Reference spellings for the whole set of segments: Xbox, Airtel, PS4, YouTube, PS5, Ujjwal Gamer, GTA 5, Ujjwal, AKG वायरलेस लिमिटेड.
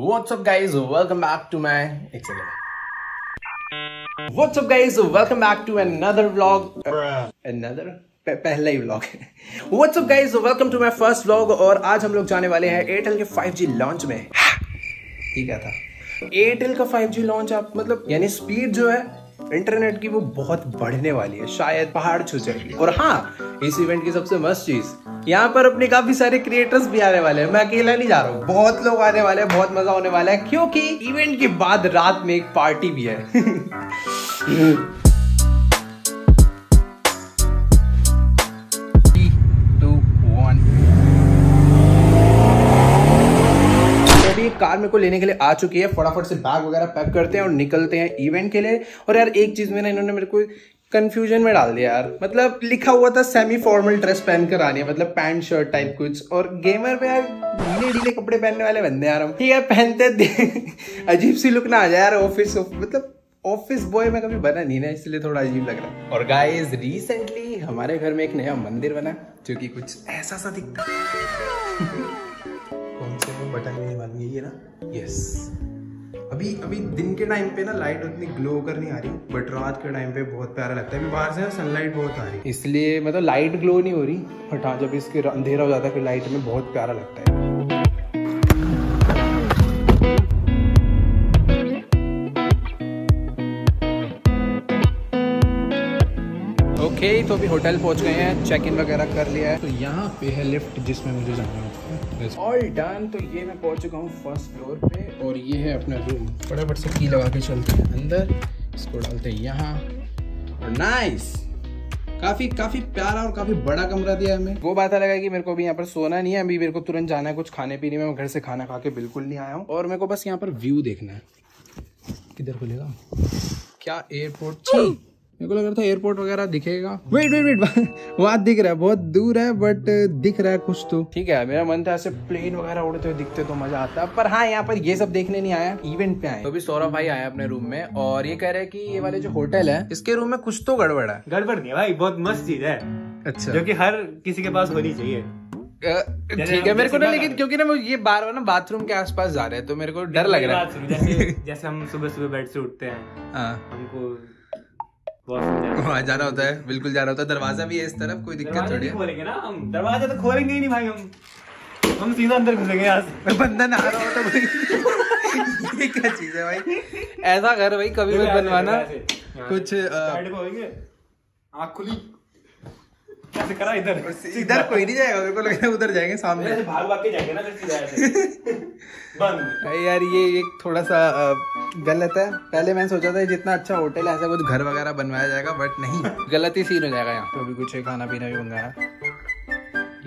What's up guys, welcome back to my What's up guys, welcome back to another vlog. पहला ही vlog है. What's up guys, welcome to my first vlog. और आज हम लोग जाने वाले हैं एयरटेल के 5G लॉन्च में. ठीक है था एयरटेल का 5G लॉन्च. आप मतलब यानी स्पीड जो है इंटरनेट की वो बहुत बढ़ने वाली है, शायद पहाड़ छू जाएगी. और हाँ, इस इवेंट की सबसे मस्त चीज, यहाँ पर अपने काफी सारे क्रिएटर्स भी आने वाले हैं. मैं अकेला नहीं जा रहा हूँ, बहुत लोग आने वाले हैं, बहुत मजा होने वाला है क्योंकि इवेंट के बाद रात में एक पार्टी भी है. कार मेरे को लेने के लिए आ चुकी है. फटाफट से बैग वगैरह पैक करते हैं और निकलते हैं इवेंट के लिए. और यार एक चीज में ना इन्होंने मेरे को कंफ्यूजन में डाल दिया यार. मतलब लिखा हुआ था सेमी फॉर्मल ड्रेस पहन कर आनी है, मतलब पैंट शर्ट टाइप कुछ, और गेमर पे यार ढीले ढीले कपड़े पहनने वाले बंदे यार हम. ठीक है, पहनते अजीब सी लुक ना आ जाए यार. ऑफिस मतलब ऑफिस बॉय में कभी बना नहीं ना, इसलिए थोड़ा अजीब लग रहा है. और गाइस रिसेंटली हमारे घर में एक नया मंदिर बना जो कि कुछ ऐसा सा दिखता है. बटन नहीं बन गई है ना. यस, अभी अभी दिन के टाइम पे ना लाइट उतनी ग्लो कर नहीं आ रही, बट रात के टाइम पे बहुत प्यारा लगता है. अभी बाहर से सनलाइट बहुत आ रही है, इसलिए मतलब लाइट ग्लो नहीं हो रही, बट हाँ जब इसके अंधेरा हो जाता है फिर लाइट में बहुत प्यारा लगता है. ओके, तो अभी होटल पहुंच गए हैं, चेक इन वगैरह कर लिया है. तो यहाँ पे है लिफ्ट जिसमें मुझे जाना है. ऑल डन, तो ये मैं पहुंच चुका हूँ फर्स्ट फ्लोर पे और ये है अपना रूम. फटाफट से की लगा के चलते हैं अंदर, इसको डालते हैं यहाँ. और नाइस, काफी प्यारा और काफी बड़ा कमरा दिया हमें. वो बात अलग है कि मेरे को अभी यहाँ पर सोना नहीं है, अभी मेरे को तुरंत जाना है कुछ खाने पीने में. मैं घर से खाना खा के बिल्कुल नहीं आया हूँ और मेरे को बस यहाँ पर व्यू देखना है. किधर खुलेगा क्या एयरपोर्ट? मेरे को लग रहा था एयरपोर्ट वगैरह दिखेगा. वेट वहाँ दिख रहा है, बहुत दूर है बट दिख रहा है कुछ. तो ठीक है, मेरा मन था ऐसे प्लेन वगैरह उड़ते हुए दिखते तो मजा आता, पर हाँ यहाँ पर ये सब देखने नहीं आया, इवेंट पे आया. तो अभी सौरभ भाई आया अपने रूम में और ये कह रहे हैं कि ये वाले जो होटल है इसके रूम में कुछ तो गड़बड़ है. गड़बड़ नहीं है भाई, बहुत मस्त चीज है. अच्छा, जो की हर किसी के पास होनी चाहिए. ठीक है, मेरे को ना लेकिन क्योंकि ना ये बार बार ना बाथरूम के आसपास जा रहे हैं तो मेरे को डर लग रहा है. जैसे हम सुबह सुबह बेड से उठते हैं, हमको वहाँ जाना होता है, बिल्कुल जाना होता है. दरवाजा भी है इस तरफ, कोई दिक्कत थोड़ी है. खोलेंगे ना हम दरवाजा, तो खोलेंगे ही नहीं भाई हम सीधा अंदर घुसेंगे. आज बंदा ना आ रहा होता भाई. ये क्या चीज है भाई, ऐसा घर भाई कभी मत बनवाना. कुछ आँख खुली कैसे करा, इधर कोई नहीं जाएगा, मेरे को लग रहा है उधर जाएंगे सामने से भाग के जाएंगे ना. बंद यार, ये थोड़ा सा गलत है. पहले मैंने सोचा था जितना अच्छा होटल है ऐसा कुछ घर वगैरह बनवाया जाएगा, बट नहीं, गलत ही सीन हो जाएगा यहाँ. तो अभी कुछ खाना पीना भी मंगाया,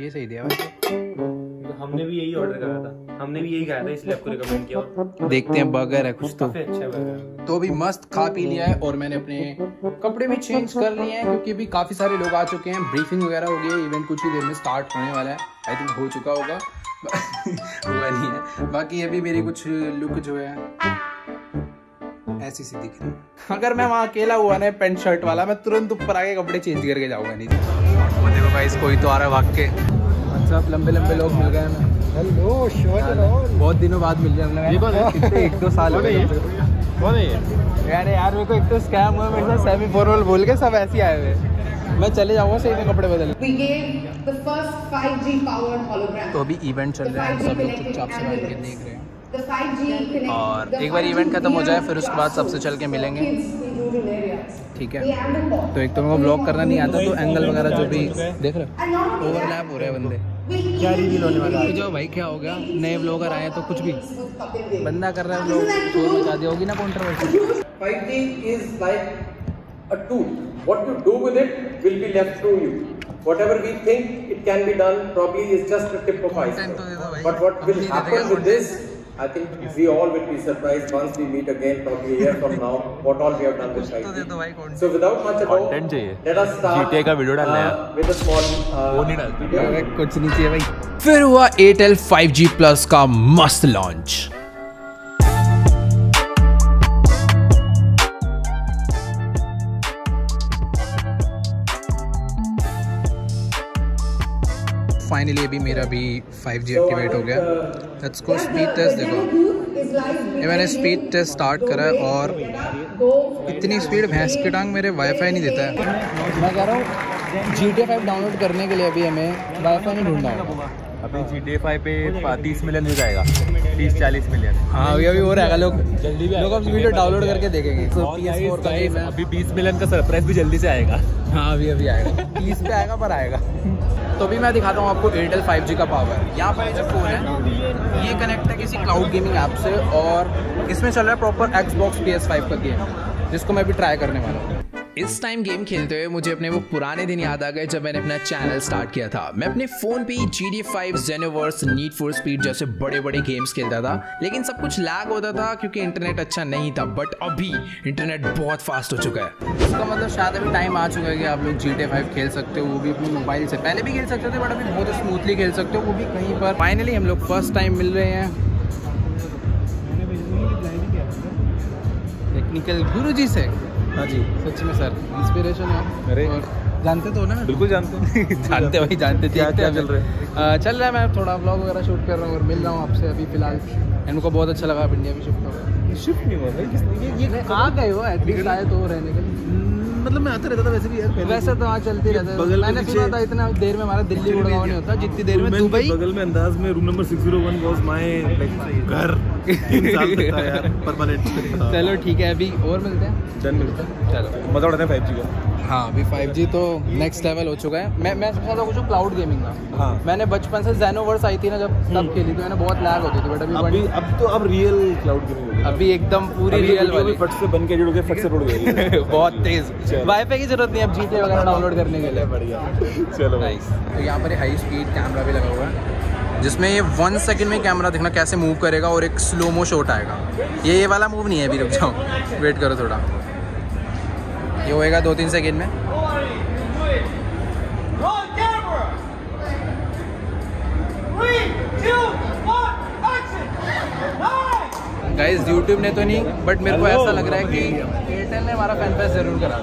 ये सही दिया भाई. हमने भी यही ऑर्डर करा था, हमने भी यही खाया था, इसलिए आपको रिकमेंड किया. देखते हैं बर्गर है कुछ तो अच्छा बर्गर. तो अभी मस्त खा पी लिया है और मैंने अपने कपड़े भी चेंज कर लिए हैं क्योंकि अभी काफी सारे लोग आ चुके हैं. ब्रीफिंग वगैरह हो गई, इवेंट कुछ ही देर में स्टार्ट होने वाला है. आई थिंक हो चुका होगा, हुआ नहीं है. बाकी अभी मेरी कुछ लुक जो है ऐसी सी दिख रही है. अगर मैं वहाँ अकेला हुआ ना पेंट शर्ट वाला, मैं तुरंत ऊपर आके कपड़े चेंज करके जाऊंगा नीचे. वो देखो गाइस, कोई तो आ रहा है भाग के. अच्छा, लंबे लोग मिल गए हमें. हेलो श्योर, बहुत दिनों बाद मिल गए, 1-2 साल हो गए. यार यार मेरे को एक तो स्कैम हुआ मेरे साथ, सेमी फॉर्मल बोल के सब ऐसे आए हुए. मैं चले जाऊंगा सही में कपड़े बदल. तो अभी इवेंट चल रहा है, सब लोग चुपचाप से बैठ के देख रहे हैं और एक बार इवेंट खत्म हो जाए फिर उसके बाद सबसे चल के मिलेंगे. ठीक है, तो एक तो मेरे को ब्लॉग करना नहीं आता, तो एंगल वगैरह जो भी देख रहे हो ओवरलैप हो रहे हैं बंदे. क्या रील होने वाला है जो भाई, क्या हो गया, नए ब्लॉगर आए तो कुछ भी बंदा कर रहा है. लोग शोर मचा दी होगी ना controversy. Fighting is like a tool, what you do with it will be left to you. Whatever we think it can be done probably is just a tip of iceberg, but what will happen with this, I think we all will be surprised once we meet again probably a year from now what all we have done with IT. So without much ado let us start. GTA का video डालना है with a small वो नहीं डाल कुछ नहीं चाहिए भाई. फिर हुआ Airtel 5G Plus का मस्त लॉन्च. फाइनली अभी मेरा भी 5G एक्टिवेट हो गया। Let's go speed test. देखो ये मैंने स्पीड टेस्ट स्टार्ट करा और इतनी स्पीड भैंस के टांग मेरे वाईफाई नहीं देता है। मैं कह रहा हूँ GTA 5 डाउनलोड करने के लिए अभी हमें वाईफाई नहीं ढूंढना होगा। अभी GTA 5 पे 30 मिलियन हो जाएगा, 30-40 मिलियन। हाँ अभी हो रहेगा, लोग जल्दी भी लोग अब वीडियो डाउनलोड करके देखेंगे। PS4 का अभी 20 मिलियन का सरप्राइज भी जल्दी से आएगा। हाँ अभी आएगा, 30 पे आएगा पर आएगा। तो भी मैं दिखाता हूँ आपको Airtel 5G का पावर। यहाँ पर जो फोन है ये कनेक्ट है किसी क्लाउड गेमिंग ऐप से और इसमें चल रहा है प्रॉपर Xbox PS5 का गेम, जिसको मैं अभी ट्राई करने वाला हूँ। इस टाइम गेम खेलते हुए मुझे अपने वो पुराने दिन याद आ गए जब मैंने अपना चैनल स्टार्ट किया था। मैं अपने फ़ोन पे ही GTA 5, जेनोवर्स, नीड फॉर स्पीड जैसे बड़े बड़े गेम्स खेलता था, लेकिन सब कुछ लैग होता था क्योंकि इंटरनेट अच्छा नहीं था। बट अभी इंटरनेट बहुत फास्ट हो चुका है। इसका मतलब शायद अभी टाइम आ चुका है कि आप लोग GTA 5 खेल सकते हो, वो भी अपने मोबाइल से। पहले भी खेल सकते थे बट अभी बहुत स्मूथली खेल सकते हो, वो भी कहीं पर। फाइनली हम लोग फर्स्ट टाइम मिल रहे हैं टेक्निकल गुरु जी से। हाँ जी सच में सर, इंस्पिरेशन है। अरे जानते तो ना? बिल्कुल जानते जानते भाई जानते थे। क्या चल रहा है? चल रहा है, मैं थोड़ा व्लॉग वगैरह शूट कर रहा हूँ और मिल रहा हूँ आपसे अभी फिलहाल। एंड को बहुत अच्छा लगा आप इंडिया में शिफ्ट हो गए। शिफ्ट नहीं हुआ भाई, ये आ गए हो एटलीस्ट, आए तो रहने के लिए। मतलब मैं आता रहता था वैसे भी यार, वैसे तो वहाँ चलते रहते। मैंने सुना था इतना देर में हमारा दिल्ली गुड़गांव नहीं होता जितनी देर में दुबई। बगल में अंदाज में रूम नंबर 601 वाज माय घर। चलो ठीक है, अभी और मिलते हैं। चल मिलते हैं, चलो मजा उठाते हैं 5G का। हाँ अभी 5G तो नेक्स्ट लेवल हो चुका है। मैं सोचा था कुछ क्लाउड गेमिंग का। हाँ मैंने बचपन से जेनोवर्स आई थी ना, जब तब खेली तो मैंने बहुत लैग होती थी बट अभी अब रियल क्लाउड गेमिंग हो गई। अभी एकदम पूरी रियल वाली फट से बन के जुड़ गए, फट से जुड़ गए, बहुत तेज। वाईफाई की जरूरत नहीं अब GTA वगैरह डाउनलोड करने के लिए। बढ़िया चलो नाइस। यहाँ पर हाई स्पीड कैमरा भी लगा हुआ है जिसमें ये 1 सेकंड में कैमरा देखना कैसे मूव करेगा और एक स्लोमो शॉट आएगा। ये वाला मूव नहीं है अभी, रुक जाओ वेट करो थोड़ा, ये होएगा 2-3 सेकंड में। गाइस YouTube ने तो नहीं बट मेरे को ऐसा लग रहा है कि Airtel ने हमारा फैन पेज जरूर करा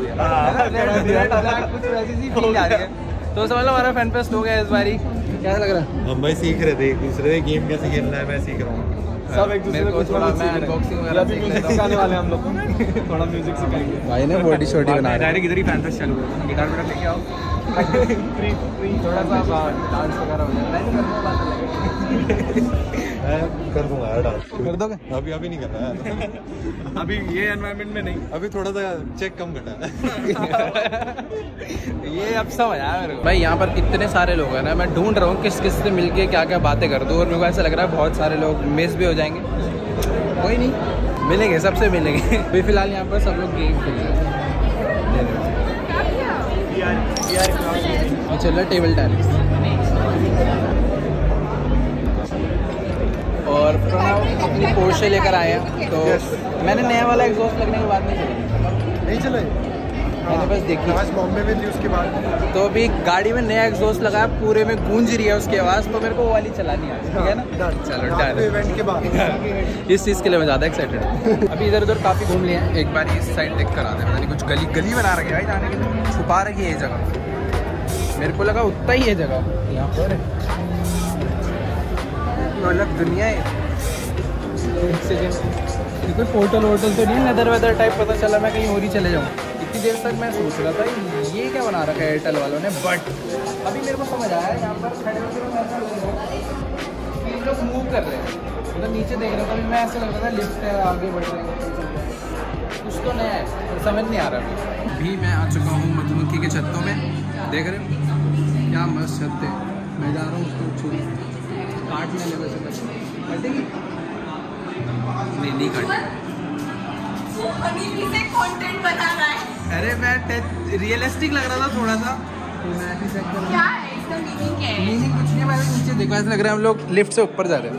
दिया। तो समझ लो हमारा फैन पेस्ट हो गया इस बारी। क्या लग रहा है? हम भाई सीख रहे थे एक दूसरे से गेम कैसे खेलना है, मैं सीख रहा हूँ सब एक दूसरे को। थोड़ा मैं अनबॉक्सिंग वगैरह सीख लेता हूँ। गाने वाले हम लोग थोड़ा म्यूजिक सिखाएंगे भाई ने, बॉडी शॉटी बना रहे डायरेक्ट इधर ही। फैन पेस्ट चालू करो, गिटार वगैरह लेके आओ, थोड़ा सा डांस वगैरह हो जाए। कर दूंगा यार डांस, कर दोगे? अभी नहीं करना है अभी, ये एनवायरनमेंट में नहीं। अभी थोड़ा सा चेक कम घटाना। ये अब समझ आया मेरे को। भाई यहाँ पर इतने सारे लोग हैं ना, मैं ढूंढ रहा हूँ किस किस से मिलके क्या क्या बातें कर दूँ और मेरे को ऐसा लग रहा है बहुत सारे लोग मिस भी हो जाएंगे। कोई नहीं, मिलेंगे, सबसे मिलेंगे। अभी फिलहाल यहाँ पर सब लोग गेम खेल रहे हैं और चल रहा टेबल टेनिस। और अपनी पोर्शे लेकर आए हैं तो मैंने नया वाला एग्जॉस्ट लगने के बाद नहीं चला, मैंने बस देखी आज बॉम्बे में थी उसके बाद। तो अभी गाड़ी में नया एग्जॉस्ट लगाया, पूरे में गूंज रही है उसकी आवाज़, तो मेरे को वो वाली चलानी है, ठीक है ना? चलो डन। इवेंट के बाद इस चीज़ के लिए मैं ज़्यादा एक्साइटेड हूँ। अभी इधर उधर काफ़ी घूम लिया, एक बार इस साइड देख कर आते हैं। मैंने कुछ गली बना रखी है जाने के लिए, छुपा रखी है ये जगह। मेरे को लगा उतना ही है जगह, यहाँ पर अलग दुनिया है। कोई होटल वोटल तो नहीं, नदर वेदर टाइप। पता चला मैं कहीं और ही चले जाऊँ। इतनी देर तक मैं सोच रहा था ये क्या बना रखा है एयरटेल वालों ने, बट अभी मेरे को समझ आया। यहाँ पर खड़े होकर इन लोग मूव कर रहे हैं, मतलब नीचे देख रहे हो। अभी मैं ऐसे लग रहा था लिफ्ट है, आगे बढ़ रहे हैं, कुछ तो नया है, समझ नहीं आ रहा। अभी मैं आ चुका हूँ मधुमक्खी के छत्तों में, देख रहे हो क्या मस्त छत है। मैं जा रहा हूँ उसको छूने, काटने लगे से कटेगी नहीं काटेगी। कंटेंट बना रहा है। अरे मैं रियलिस्टिक लग रहा था थोड़ा सा, तो मैं क्या है इसका मीनिंग? क्या है मीनिंग? कुछ नहीं, मैंने नीचे देखा, ऐसा लग रहा है हम लोग लिफ्ट से ऊपर जा रहे हैं।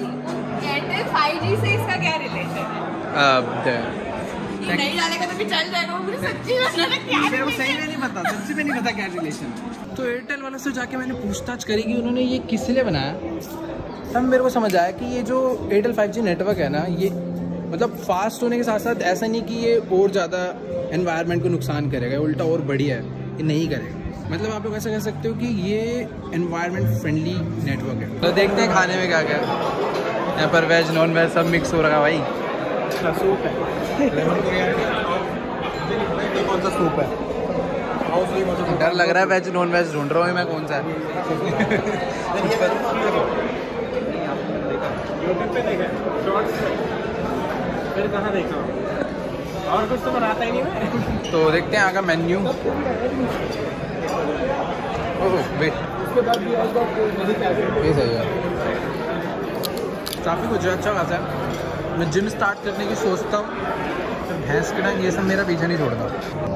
एयरटेल 5G से इसका क्या रिलेशन है? अब नहीं जाने का तो भी चल जाएगा, मुझे सच्ची में नहीं पता, सच्ची में नहीं पता क्या रिलेशन। तो एयरटेल वालों से जाके मैंने पूछताछ करी कि उन्होंने ये किस लिए बनाया, तब मेरे को समझ आया कि ये जो एयरटेल 5G नेटवर्क है ना, ये मतलब फास्ट होने के साथ साथ ऐसा नहीं कि ये और ज़्यादा एनवायरनमेंट को नुकसान करेगा, उल्टा और बढ़िया है, ये नहीं करेगा। मतलब आप लोग ऐसा कह सकते हो कि ये एनवायरनमेंट फ्रेंडली नेटवर्क है। तो देखते हैं खाने में क्या क्या है। यहाँ पर वेज नॉन वेज सब मिक्स हो रहा है भाई। अच्छा सूप है, लेमन कोरिएंडर, कौन सा सूप है? डर लग रहा है, वेज नॉन वेज ढूंढ रहा हूँ मैं कौन सा है। और कुछ तो बनाता ही नहीं। तो देखते हैं आगे मेन्यू। काफ़ी कुछ अच्छा खासा है। मैं जिम स्टार्ट करने की सोचता हूँ, भैंस के टाइम ये सब मेरा पीछा नहीं छोड़ता।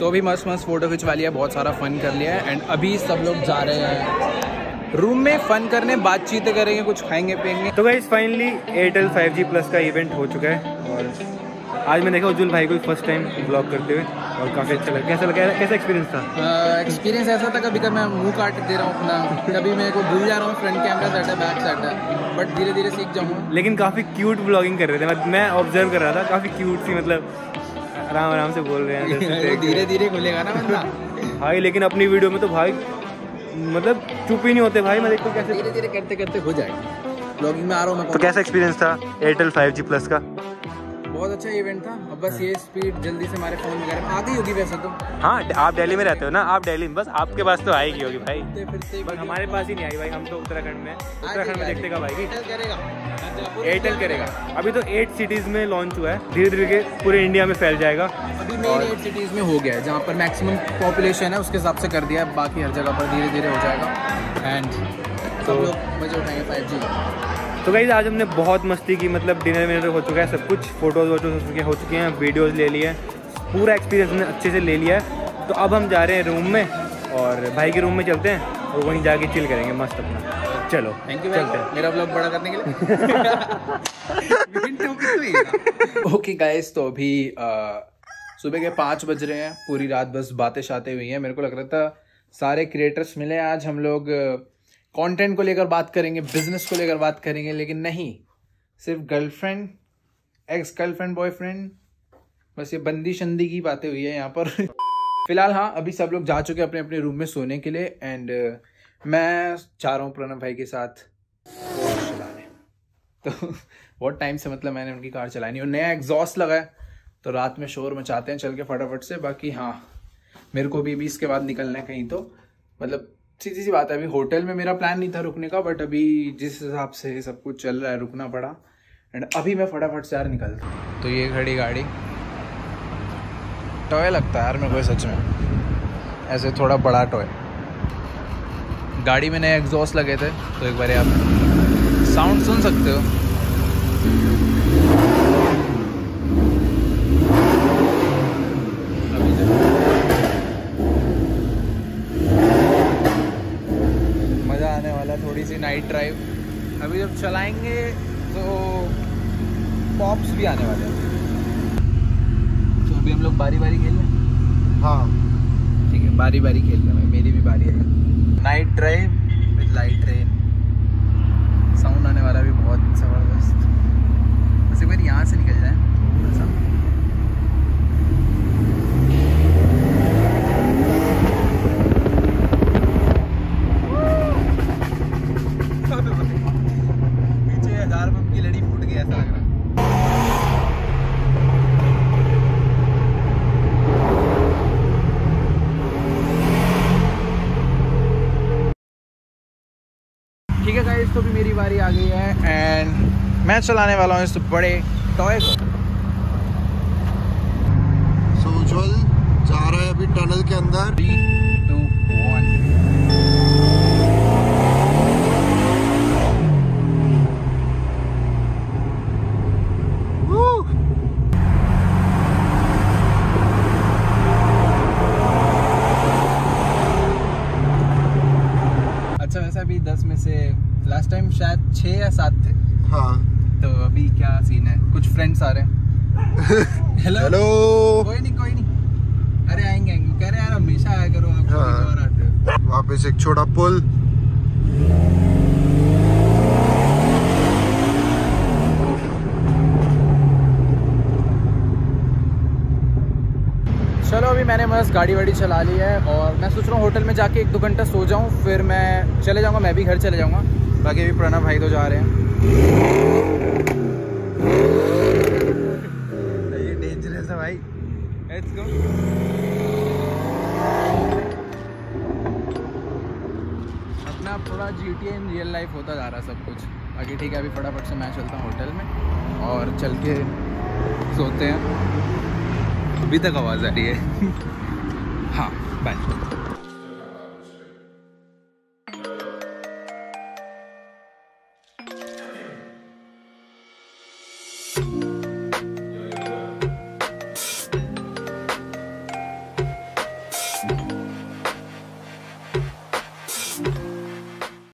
तो अभी मस्त मस्त फोटो खिंचवा लिया, बहुत सारा फन कर लिया है एंड अभी सब लोग जा रहे हैं रूम में फन करने, बातचीत करेंगे, कुछ खाएंगे पिएंगे। तो guys finally Airtel 5G plus का इवेंट हो चुका है और आज मैंने देखा उज्जवल भाई को फर्स्ट टाइम ब्लॉग करते हुए और काफ़ी अच्छा लगा। कैसा लगा, कैसा एक्सपीरियंस था? एक्सपीरियंस ऐसा था, कभी कभी मैं मुँह काट दे रहा हूँ अपना, कभी मेरे को भूल जा रहा हूँ फ्रंट कैमरा सेट है बैक सेट है, बट धीरे धीरे सीख जाऊँगा। लेकिन काफ़ी क्यूट ब्लॉगिंग कर रहे थे, मैं ऑब्जर्व कर रहा था, काफ़ी क्यूट सी, मतलब आराम आराम से बोल रहे हैं, धीरे धीरे खुलेगा ना मतलब भाई। लेकिन अपनी वीडियो में तो भाई मतलब चुप ही नहीं होते भाई, मैं देखो कैसे धीरे धीरे करते करते हो जाएगा। ब्लॉगिंग में आ रहा हूँ मैं। तो कैसा एक्सपीरियंस था एयरटेल 5G प्लस का? बहुत अच्छा इवेंट था। अब बस ये स्पीड जल्दी से हमारे फोन वगैरह आ गई होगी वैसे तो। हाँ आप दिल्ली में रहते हो ना, आप दिल्ली में, बस आपके पास तो आएगी होगी भाई, बट हमारे पास ही नहीं आई भाई, हम तो उत्तराखंड में, उत्तराखंड में देखते भाई एयरटेल करेगा। अभी तो 8 सिटीज़ में लॉन्च हुआ है, धीरे धीरे पूरे इंडिया में फैल जाएगा। अभी मेन 8 सिटीज़ में हो गया है, जहाँ पर मैक्सिमम पॉपुलेशन है उसके हिसाब से कर दिया है, बाकी हर जगह पर धीरे धीरे हो जाएगा एंड सब लोग मजे उठाएंगे 5G। तो गाइस आज हमने बहुत मस्ती की, मतलब डिनर विनर हो चुका है, सब कुछ फोटोज़ वोटोज हो चुके हैं, वीडियोज़ ले लिए हैं, पूरा एक्सपीरियंस हमने अच्छे से ले लिया है। तो अब हम जा रहे हैं रूम में और भाई के रूम में चलते हैं और वहीं जाके चिल करेंगे मस्त अपना। चलो थैंक यू, चलते हैं। मेरा व्लॉग बड़ा करने के लिए। ओके गाइस तो अभी सुबह के 5 बज रहे हैं, पूरी रात बस बातें शातें हुई हैं। मेरे को लग रहा था सारे क्रिएटर्स मिले आज, हम लोग कंटेंट को लेकर बात करेंगे, बिजनेस को लेकर बात करेंगे, लेकिन नहीं, सिर्फ गर्लफ्रेंड, एक्स गर्लफ्रेंड, बॉयफ्रेंड, बस ये बंदी शंदी की बातें हुई है यहाँ पर। फिलहाल हाँ अभी सब लोग जा चुके हैं अपने अपने रूम में सोने के लिए एंड मैं चाह रहा हूँ प्रणव भाई के साथ कार चलाने। तो बहुत टाइम से मतलब मैंने उनकी कार चलाई नहीं और नया एग्जॉस्ट लगा है तो रात में शोर मचाते हैं चल के फटाफट से। बाकी हाँ मेरे को भी अभी इसके बाद निकलना है कहीं, तो मतलब सीधी सी बात है अभी होटल में मेरा प्लान नहीं था रुकने का, बट अभी जिस हिसाब से सब कुछ चल रहा है रुकना पड़ा एंड अभी मैं फटाफट से यार निकलता हूँ। तो ये खड़ी गाड़ी टॉय लगता है यार मेरे को सच में, ऐसे थोड़ा बड़ा टॉय। गाड़ी में नए एग्जॉस्ट लगे थे तो एक बार आप साउंड सुन सकते हो। थोड़ी सी नाइट ड्राइव अभी जब चलाएंगे तो पॉप्स भी आने वाले हैं। तो अभी हम लोग बारी बारी खेल रहे हैं। हाँ ठीक है बारी बारी खेल रहे हैं, मेरी भी बारी है। Night drive with light train, sound आने वाला भी बहुत ज़बरदस्त। बस एक बार यहाँ से निकल जाए थोड़ा सा। ठीक है गाइस तो भी मेरी बारी आ गई है एंड मैं चलाने वाला हूँ इस बड़े टॉय को। सो उज्जवल जा रहा है अभी टनल के अंदर। 3, 2 भगवान के लिए। अच्छा वैसे अभी 10 में से लास्ट टाइम शायद 6 या 7 थे। हाँ तो अभी क्या सीन है, कुछ फ्रेंड्स आ रहे हैं। हेलो कोई नहीं कोई नहीं, अरे आएंगे आएंगे, कह रहे यार हमेशा आया करो आप। हाँ। आते हो वापस एक छोटा पुल। चलो अभी मैंने बस गाड़ी वाड़ी चला ली है और मैं सोच रहा हूँ होटल में जाके 1-2 घंटा सो जाऊँ, फिर मैं चले जाऊँगा, मैं भी घर चले जाऊँगा। बाकी अभी प्रणव भाई तो जा रहे हैं। ये डेंजरस है भाई। Let's go. अपना पूरा GTA इन रियल लाइफ होता जा रहा सब कुछ। बाकी ठीक है, अभी फटाफट से मैं चलता हूँ होटल में और चल के सोते हैं। अभी तक आवाज़ आ रही है। हाँ बाय।